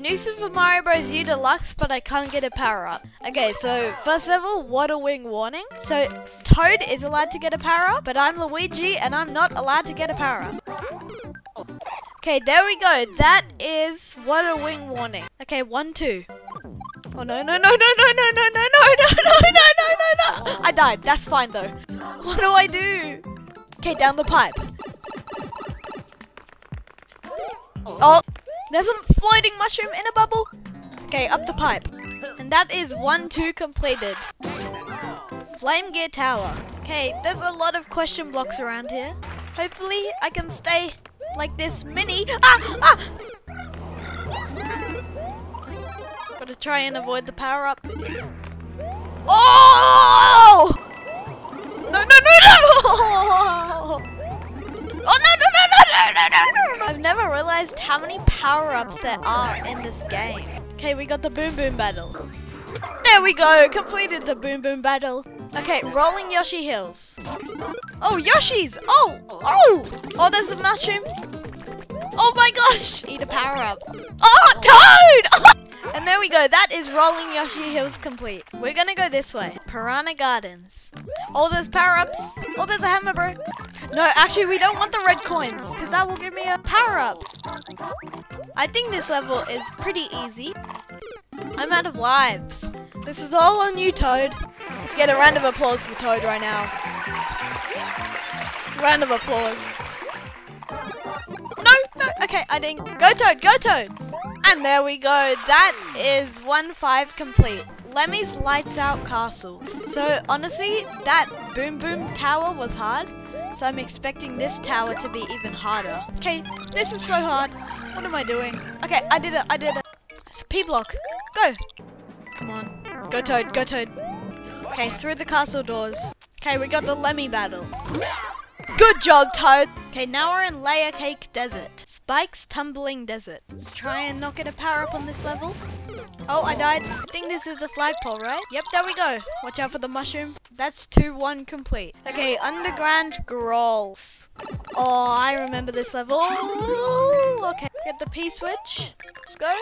New Super Mario Bros U Deluxe, but I can't get a power-up. Okay, so first of all, water wing warning. So Toad is allowed to get a power-up, but I'm Luigi and I'm not allowed to get a power-up. Okay, there we go. That is water wing warning. Okay, 1, 2. Oh no. I died. That's fine though. What do I do? Okay, down the pipe. Oh, there's a floating mushroom in a bubble. Okay, up the pipe. And that is 1, 2 completed. Flame Gear Tower. Okay, there's a lot of question blocks around here. Hopefully I can stay like this mini. Gotta try and avoid the power up. Oh! No! Oh no! I've never realized how many power-ups there are in this game. Okay, we got the Boom Boom battle. There we go, completed the Boom Boom battle. Okay, rolling Yoshi hills. Oh, Yoshis! Oh! There's a mushroom. Oh my gosh! Eat a power-up. Oh, Toad! And there we go, that is rolling Yoshi hills complete. We're gonna go this way, Piranha Gardens. Oh, there's power-ups. Oh, there's a hammer, bro. No, actually, we don't want the red coins, because that will give me a power-up. I think this level is pretty easy. I'm out of lives. This is all on you, Toad. Let's get a round of applause for Toad right now. Round of applause. No, okay, I didn't. Go, Toad, go, Toad. And there we go, that is 1-5 complete. Lemmy's Lights Out Castle. So honestly, that Boom Boom tower was hard. So I'm expecting this tower to be even harder. Okay, this is so hard. What am I doing? Okay, I did it. It's a P block. Go. Come on. Go, Toad, go, Toad. Okay, through the castle doors. Okay, we got the Lemmy battle. Good job, Toad. Okay, now we're in Layer Cake Desert. Spike's Tumbling Desert. Let's try and not get a power up on this level. Oh, I died. I think this is the flagpole, right? Yep, there we go. Watch out for the mushroom. That's 2-1 complete. Okay, Underground Growls. Oh, I remember this level. Okay, get the P switch. Let's go.